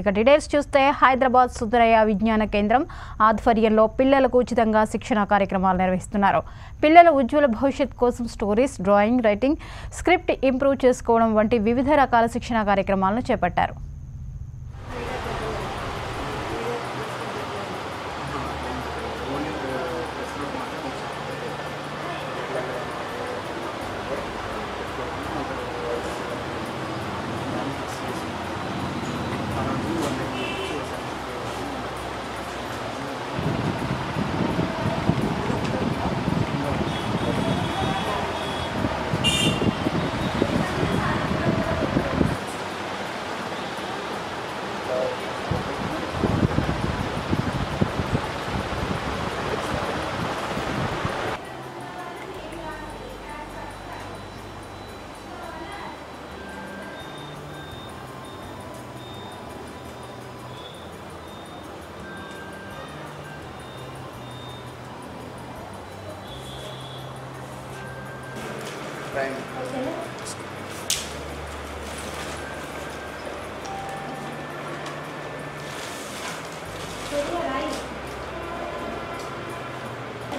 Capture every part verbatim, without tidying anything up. ఇక డీటెయిల్స్ చూస్తే హైదరాబాద్ సుందరయ్య విజ్ఞాన కేంద్రం ఆధ్వర్యంలో పిల్లలకు ఉచితంగా శిక్షణ కార్యక్రమాలు నిర్వహిస్తున్నారు. పిల్లల ఉజ్వల భవిష్యత్ కోసం stories, drawing, writing, script improve చేసుకోవడం వంటి వివిధ రకాల శిక్షణ కార్యక్రమాలను చేపట్టారు. Prime.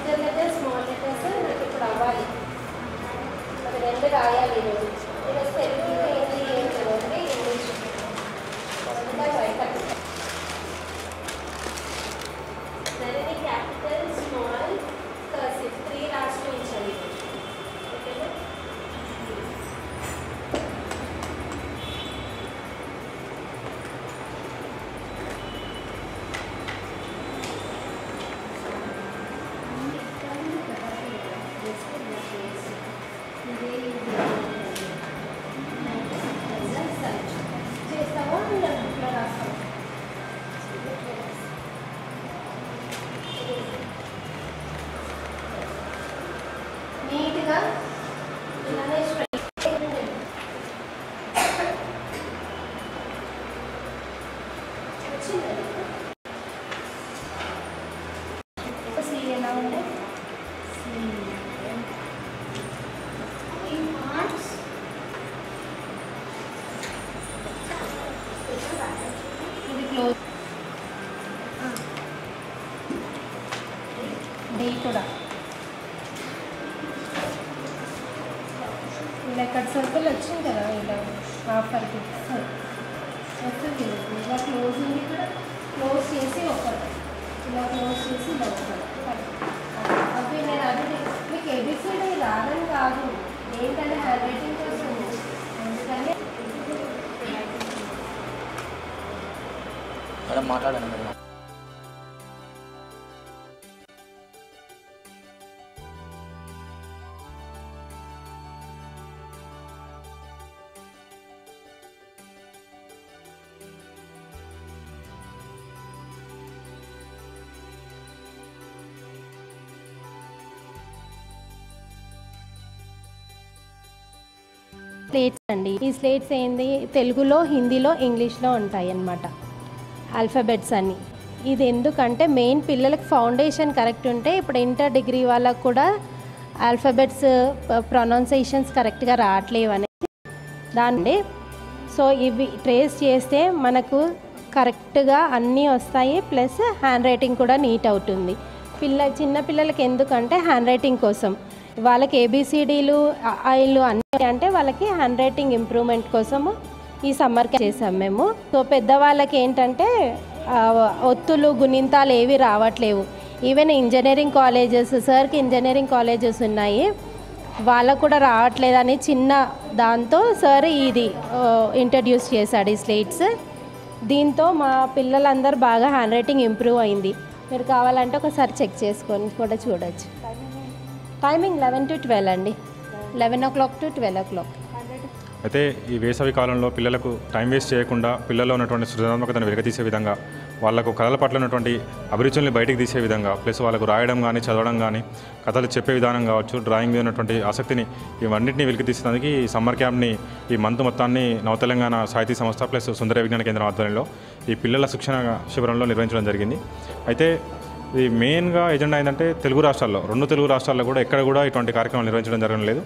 Then let us small letters and let it put our body. But then the Gaya will do it. Let us tell you the English. ఇలా కట్ సర్కిల్ వచ్చింది కదా, ఇలా హాఫ్ సర్కిల్ వస్తుంది. ఇలా క్లోజ్ ఉంది కూడా, క్లోజ్ చేసి ఒకటి ఇలా క్లోజ్ చేసి ఇలా ఒకటి అవి. నేను అది మీకు ఏబిసిడీ రాదని కాదు, ఏంటంటే హ్యాండ్ రైటింగ్ వస్తుంది. అందుకని మాట్లాడండి. స్లేట్స్ అండి. ఈ స్లేట్స్ ఏంది, తెలుగులో, హిందీలో, ఇంగ్లీష్లో ఉంటాయి అన్నమాట. ఆల్ఫాబెట్స్ అన్నీ. ఇది ఎందుకంటే మెయిన్ పిల్లలకు ఫౌండేషన్ కరెక్ట్ ఉంటే, ఇప్పుడు ఇంటర్ డిగ్రీ వాళ్ళకు కూడా ఆల్ఫాబెట్స్ ప్రొనౌన్సియేషన్స్ కరెక్ట్గా రావట్లేవు అనేది దాన్ని. సో ఇవి ట్రేస్ చేస్తే మనకు కరెక్ట్గా అన్నీ వస్తాయి. ప్లస్ హ్యాండ్ రైటింగ్ కూడా నీట్ అవుతుంది. పిల్ల చిన్నపిల్లలకి ఎందుకంటే హ్యాండ్ రైటింగ్ కోసం, వాళ్ళకి ఏబిసిడీలు ఆయిలు అన్నీ అంటే వాళ్ళకి హ్యాండ్ రైటింగ్ ఇంప్రూవ్మెంట్ కోసము ఈ సమ్మర్ క్యాంప్ చేసాం మేము. సో పెద్దవాళ్ళకి ఏంటంటే ఒత్తులు, గుణింతాలు ఏవి రావట్లేవు. ఈవెన్ ఇంజనీరింగ్ కాలేజెస్, సార్కి ఇంజనీరింగ్ కాలేజెస్ ఉన్నాయి, వాళ్ళకు కూడా రావట్లేదని చిన్న దాంతో సార్ ఇది ఇంట్రడ్యూస్ చేశాడు ఈ స్లేట్స్. దీంతో మా పిల్లలందరూ బాగా హ్యాండ్ రైటింగ్ ఇంప్రూవ్ అయింది. మీరు కావాలంటే ఒకసారి చెక్ చేసుకొని కూడా చూడవచ్చు. టైమింగ్ లెవెన్ టు ట్వెల్వ్ అండి, eleven o'clock to twelve o'clock అయితే ఈ వేసవి కాలంలో పిల్లలకు టైం వేస్ట్ చేయకుండా, పిల్లల్లో ఉన్నటువంటి సృజనాత్మకతను వెలుగుతీసే విధంగా, వాళ్ళకు కళల పట్ల ఉన్నటువంటి అభిరుచుల్ని బయటకు తీసే విధంగా, ప్లస్ వాళ్ళకు రాయడం కానీ, చదవడం కానీ, కథలు చెప్పే విధానం కావచ్చు, డ్రాయింగ్ మీద ఉన్నటువంటి ఆసక్తిని, ఇవన్నింటినీ వెలికితీసేందుకు ఈ సమ్మర్ క్యాంప్ని ఈ మంత్ మొత్తాన్ని నవతెలంగాణ సాహితీ సంస్థ ప్లస్ సుందర విజ్ఞాన కేంద్రం ఆధ్వర్యంలో ఈ పిల్లల శిక్షణ శిబిరంలో నిర్వహించడం జరిగింది. అయితే ఇది మెయిన్గా ఎజెండా ఏంటంటే తెలుగు రాష్ట్రాల్లో, రెండు తెలుగు రాష్ట్రాల్లో కూడా ఎక్కడ కూడా ఇటువంటి కార్యక్రమాలు నిర్వహించడం జరగడం లేదు.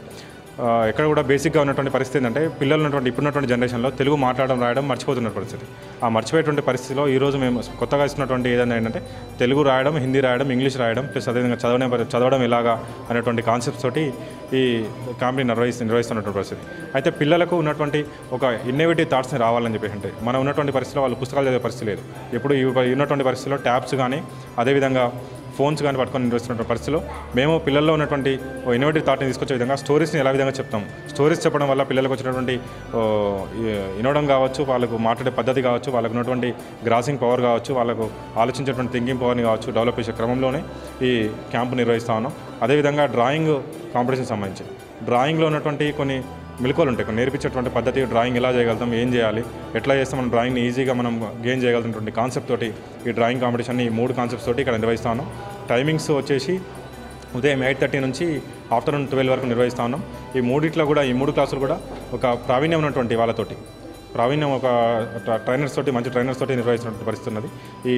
ఎక్కడ కూడా బేసిక్గా ఉన్నటువంటి పరిస్థితి ఏంటంటే పిల్లలు ఉన్నటువంటి ఇప్పుడున్నటువంటి జనరేషన్లో తెలుగు మాట్లాడడం రాయడం మర్చిపోతున్న పరిస్థితి. ఆ మర్చిపోయేటువంటి పరిస్థితిలో ఈరోజు మేము కొత్తగా ఇస్తున్నటువంటి ఏదైనా ఏంటంటే తెలుగు రాయడం, హిందీ రాయడం, ఇంగ్లీష్ రాయడం, ప్లస్ అదేవిధంగా చదవడం చదవడం ఎలాగా అనేటువంటి కాన్సెప్ట్స్ తోటి ఈ కామెడీ నిర్వహిస్తు నిర్వహిస్తున్నటువంటి పరిస్థితి. అయితే పిల్లలకు ఉన్నటువంటి ఒక ఇన్నోవేటివ్ థాట్స్ని రావాలని చెప్పేసి అంటే మనం ఉన్నటువంటి పరిస్థితిలో వాళ్ళు పుస్తకాలు చదివే పరిస్థితి లేదు. ఇప్పుడు ఈ ఉన్నటువంటి పరిస్థితిలో ట్యాబ్స్ కానీ అదేవిధంగా ఫోన్స్ కానీ పట్టుకొని నిర్వహిస్తున్న పరిస్థితిలో మేము పిల్లల్లో ఉన్నటువంటి ఇన్నోవేటివ్ థాట్ని తీసుకొచ్చే విధంగా స్టోరీస్ని ఎలా విధంగా చెప్తాము. స్టోరీస్ చెప్పడం వల్ల పిల్లలకు వచ్చినటువంటి వినడం కావచ్చు, వాళ్ళకు మాట్లాడే పద్ధతి కావచ్చు, వాళ్ళకు ఉన్నటువంటి గ్రాసింగ్ పవర్ కావచ్చు, వాళ్ళకు ఆలోచించేటువంటి థింకింగ్ పవర్ని కావచ్చు డెవలప్ చేసే క్రమంలోనే ఈ క్యాంపు నిర్వహిస్తూ ఉన్నాం. అదేవిధంగా డ్రాయింగ్ కాంపిటీషన్ సంబంధించి డ్రాయింగ్లో ఉన్నటువంటి కొన్ని మెలకువలు ఉంటాయి, కొన్ని నేర్పించేటువంటి పద్ధతి, డ్రాయింగ్ ఎలా చేయగలుగుతాం, ఏం చేయాలి, ఎట్లా చేస్తే మనం డ్రాయింగ్ని ఈజీగా మనం గెయిన్ చేయగలుగుతున్నటువంటి కాన్సెప్ట్ తోటి ఈ డ్రాయింగ్ కాంపిటీషన్ని ఈ మూడు కాన్సెప్ట్స్ తోటి ఇక్కడ నిర్వహిస్తా ఉన్నాం. టైమింగ్స్ వచ్చేసి ఉదయం ఎయిట్ థర్టీ నుంచి ఆఫ్టర్నూన్ ట్వెల్వ్ వరకు నిర్వహిస్తూ ఉన్నాం. ఈ మూడిట్లో కూడా ఈ మూడు క్లాసులు కూడా ఒక ప్రావీణ్యం ఉన్నటువంటి వాళ్ళతోటి ప్రావీణ్యం ఒక ట్రైనర్స్ తోటి మంచి ట్రైనర్స్ తోటి నిర్వహిస్తున్న పరిస్థితి ఉన్నది. ఈ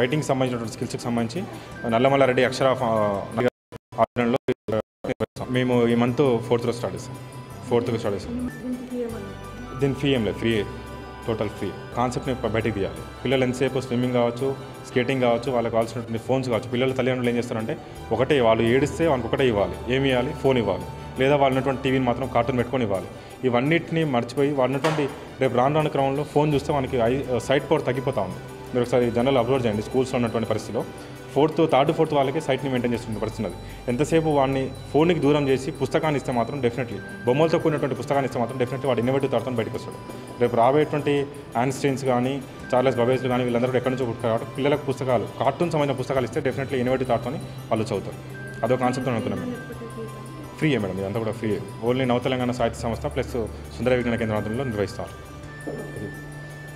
రైటింగ్ సంబంధించినటువంటి స్కిల్స్కి సంబంధించి నల్లమల్లారెడ్డి అక్షర ఆధ్వర్యంలో మేము ఈ మంత్ ఫోర్త్లో స్టార్ట్ చేస్తాం ఫోర్త్గా స్టార్ట్ చేస్తాం. దీని ఫీ ఏం లేదు, ఫ్రీ, టోటల్ ఫ్రీ. కాన్సెప్ట్ని బయటకు తీయాలి. పిల్లలు ఎంతసేపు స్విమ్మింగ్ కావచ్చు, స్కేటింగ్ కావచ్చు, వాళ్ళకి కావాల్సినటువంటి ఫోన్స్ కావచ్చు. పిల్లల తల్లిదండ్రులు ఏం చేస్తారంటే ఒకటే వాళ్ళు ఏడిస్తే వాళ్ళకి ఒకటే ఇవ్వాలి. ఏమి ఇవ్వాలి? ఫోన్ ఇవ్వాలి, లేదా వాళ్ళు ఉన్నటువంటి టీవీని మాత్రం కార్టూన్ పెట్టుకొని ఇవ్వాలి. ఇవన్నింటినీ మర్చిపోయి వాళ్ళు ఉన్నటువంటి రేపు రాను రాను క్రమంలో ఫోన్ చూస్తే మనకి ఐ సైట్ పవర్ తగ్గిపోతూ ఉంది. మీరు ఒకసారి జనరల్ అబ్జర్వ్ చేయండి. స్కూల్స్లో ఉన్నటువంటి పరిస్థితిలో ఫోర్త్ థర్డ్ ఫోర్త్ వాళ్ళకి సైట్ని మెయింటైన్ చేస్తున్న పరిస్థితి ఉన్నది. ఎంతసేపు వాడిని ఫోన్కి దూరం చేసి పుస్తకాన్ని ఇస్తే మాత్రం డెఫినెట్లీ బొమ్మలతో కూడినటువంటి పుస్తకాన్ని ఇస్తే మాత్రం డెఫినెట్లీ వాడు ఇన్నోవేటివ్ థాట్తో బయటకు వస్తాడు. రేపు రాబోయేటువంటి ఆన్స్టీన్స్ కానీ చార్లెస్ బబేజ్లు కానీ వీళ్ళందరూ ఎక్కడి నుంచి పుట్టారు కాబట్టి పిల్లలకు పుస్తకాలు కార్టూన్ సంబంధించిన పుస్తకాలు ఇస్తే డెఫినెట్లీ ఇన్నోవేటివ్ థాట్తో వాళ్ళు చదువుతారు. అదొక కాన్సెప్ట్ అనుకున్నాం. ఫ్రీ మేడం, ఇదంతా కూడా ఫ్రీ. ఓన్లీ నవ తెలంగాణ సాహిత్య సంస్థ ప్లస్ సుందరయ్య విజ్ఞాన కేంద్రం ఆధ్వర్యంలో నిర్వహిస్తారు.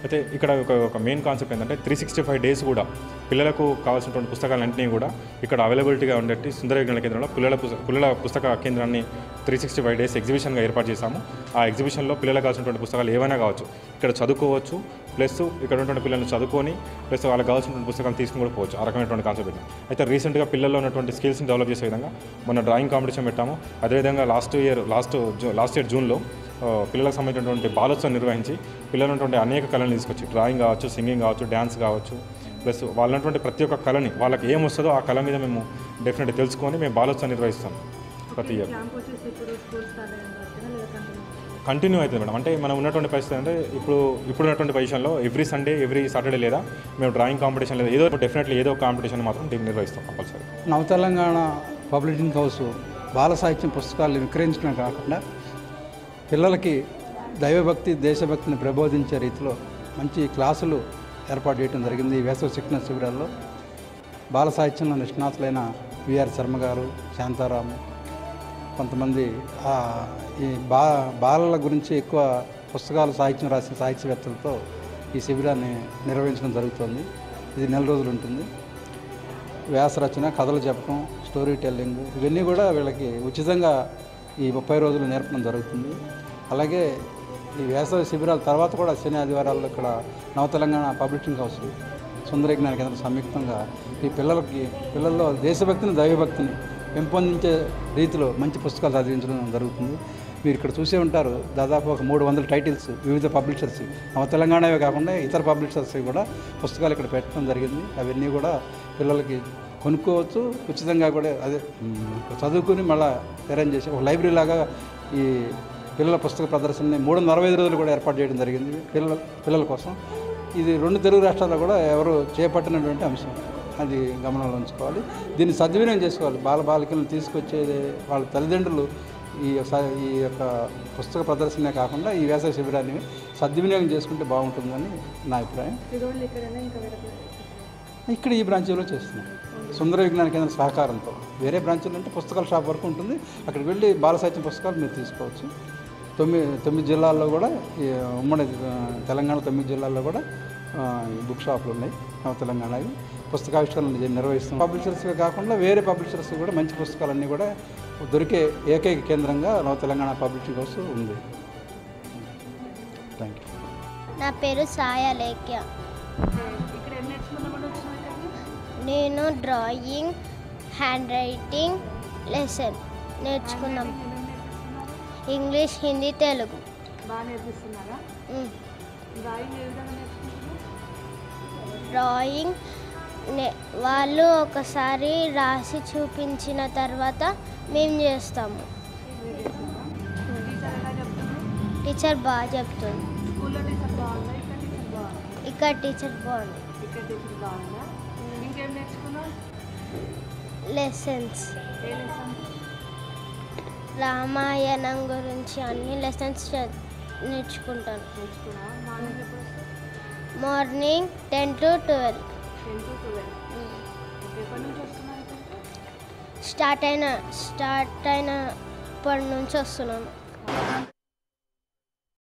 అయితే ఇక్కడ ఒక ఒక మెయిన్ కాన్సెప్ట్ ఏంటంటే త్రీ సిక్స్టీ ఫైవ్ డేస్ కూడా పిల్లలకు కావాల్సినటువంటి పుస్తకాలన్నింటినీ కూడా ఇక్కడ అవైలబిలిటీగా ఉండేటి సుందర విజ్ఞాన కేంద్రంలో పిల్లల పిల్లల పుస్తక కేంద్రాన్ని త్రీ సిక్స్టీ ఫైవ్ డేస్ ఎగ్జిబిషన్గా ఏర్పాటు చేశాము. ఆ ఎగ్జిబిషన్లో పిల్లలకు కావాల్సినటువంటి పుస్తకాలు ఏమైనా కావచ్చు, ఇక్కడ చదువుకోవచ్చు, ప్లస్ ఇక్కడ ఉన్నటువంటి పిల్లలను చదువుకొని ప్లస్ వాళ్ళకి కావాల్సినటువంటి పుస్తకాలు తీసుకుని కూడా పోవచ్చు. ఆ రకమైనటువంటి కాన్సెప్ట్ ఉంది. అయితే రీసెంట్గా పిల్లల్లో ఉన్నటువంటి స్కిల్స్ని డెవలప్ చేసే విధంగా మొన్న డ్రాయింగ్ కాంపిటీషన్ పెట్టాము. అదేవిధంగా లాస్ట్ ఇయర్ లాస్ట్ జూ లాస్ట్ ఇయర్ జూన్లో పిల్లలకు సంబంధించినటువంటి బాలోత్సవం నిర్వహించి పిల్లలు ఉన్నటువంటి అనేక కళలను తీసుకొచ్చి డ్రాయింగ్ కావచ్చు, సింగింగ్ కావచ్చు, డ్యాన్స్ కావచ్చు, ప్లస్ వాళ్ళటువంటి ప్రతి ఒక్క కళని వాళ్ళకి ఏం వస్తుందో ఆ కళ మీద మేము డెఫినెట్గా తెలుసుకొని మేము బాలోత్సవం నిర్వహిస్తాం ప్రతి ఇయర్. కంటిన్యూ అవుతుంది మేడం. అంటే మనం ఉన్నటువంటి పరిస్థితి అంటే ఇప్పుడు ఇప్పుడు ఉన్నటువంటి పొజిషన్లో ఎవ్రీ సండే, ఎవ్రీ సాటర్డే లేదా మేము డ్రాయింగ్ కాంపిటీషన్ లేదా ఏదో డెఫినెట్లీ ఏదో కాంపిటీషన్ మాత్రం దీన్ని నిర్వహిస్తాం కంపల్సరీ. నవ తెలంగాణ పబ్లిషింగ్ హౌస్ బాల సాహిత్యం పుస్తకాలను విక్రయించడం కాకుండా పిల్లలకి దైవభక్తి, దేశభక్తిని ప్రబోధించే రీతిలో మంచి క్లాసులు ఏర్పాటు చేయడం జరిగింది. ఈ వేసవి శిక్షణ శిబిరాల్లో బాల సాహిత్యంలో నిష్ణాతులైన విఆర్ శర్మ గారు, శాంతారాము, కొంతమంది ఈ బా బాలల గురించి ఎక్కువ పుస్తకాలు సాహిత్యం రాసిన సాహిత్యవేత్తలతో ఈ శిబిరాన్ని నిర్వహించడం జరుగుతుంది. ఇది నెల రోజులు ఉంటుంది. వ్యాసరచన, కథలు చెప్పడం, స్టోరీ టెల్లింగ్ ఇవన్నీ కూడా వీళ్ళకి ఉచితంగా ఈ ముప్పై రోజులు నేర్పడం జరుగుతుంది. అలాగే ఈ వేసవి శిబిరాల తర్వాత కూడా శని ఆదివారాల్లో ఇక్కడ నవ తెలంగాణ పబ్లిషింగ్ హౌస్ సుందర విజ్ఞాన కేంద్రం సంయుక్తంగా ఈ పిల్లలకి పిల్లల్లో దేశభక్తిని, దైవభక్తిని పెంపొందించే రీతిలో మంచి పుస్తకాలు చదివించడం జరుగుతుంది. మీరు ఇక్కడ చూసే ఉంటారు దాదాపు ఒక మూడు వందల టైటిల్స్ వివిధ పబ్లిషర్స్ నవ తెలంగాణవే కాకుండా ఇతర పబ్లిషర్స్ కూడా పుస్తకాలు ఇక్కడ పెట్టడం జరిగింది. అవన్నీ కూడా పిల్లలకి కొనుక్కోవచ్చు ఉచితంగా కూడా. అదే చదువుకుని మళ్ళీ అరేంజ్ చేసి ఒక లైబ్రరీ లాగా ఈ పిల్లల పుస్తక ప్రదర్శనని మూడు వందల అరవై ఐదు రోజులు కూడా ఏర్పాటు చేయడం జరిగింది పిల్లల పిల్లల కోసం. ఇది రెండు తెలుగు రాష్ట్రాల్లో కూడా ఎవరు చేపట్టినటువంటి అంశం, అది గమనంలో ఉంచుకోవాలి. దీన్ని సద్వినియోగం చేసుకోవాలి. బాల బాలికలను తీసుకొచ్చే వాళ్ళ తల్లిదండ్రులు ఈ ఈ యొక్క పుస్తక ప్రదర్శనే కాకుండా ఈ వేసవి శిబిరాన్ని సద్వినియోగం చేసుకుంటే బాగుంటుందని నా అభిప్రాయం. ఇక్కడ ఈ బ్రాంచ్లో చేస్తున్నాం సుందర విజ్ఞాన కేంద్రం సహకారంతో. వేరే బ్రాంచ్లు అంటే పుస్తకాల షాప్ వరకు ఉంటుంది, అక్కడికి వెళ్ళి బాల సాహిత్యం పుస్తకాలు మీరు తీసుకోవచ్చు. తొమ్మిది తొమ్మిది జిల్లాల్లో కూడా ఉమ్మడి తెలంగాణ తొమ్మిది జిల్లాల్లో కూడా ఈ బుక్ షాపులు ఉన్నాయి నవ తెలంగాణవి. పుస్తకావిష్కరణలు నిర్వహిస్తున్నాం. పబ్లిషర్స్వే కాకుండా వేరే పబ్లిషర్స్ కూడా మంచి పుస్తకాలన్నీ కూడా దొరికే ఏకైక కేంద్రంగా నవ తెలంగాణ పబ్లిషింగ్ హౌస్ ఉంది. Thank you. నా పేరు సాయా లేఖ్య. నేను డ్రాయింగ్, హ్యాండ్ రైటింగ్ లెసన్ నేర్చుకున్నాం. English, Hindi, Telugu. Mm. Drawing వాళ్ళు ఒకసారి రాసి చూపించిన తర్వాత మేము చేస్తాము. టీచర్ బాగా చెప్తుంది. ఇక్కడ టీచర్ బాగుంది. లెసన్స్ రామాయణం గురించి అన్ని లెసన్స్ నేర్చుకుంటాను. Morning ten to twelve start అయిన స్టార్ట్ అయినప్పటి నుంచి వస్తున్నాను.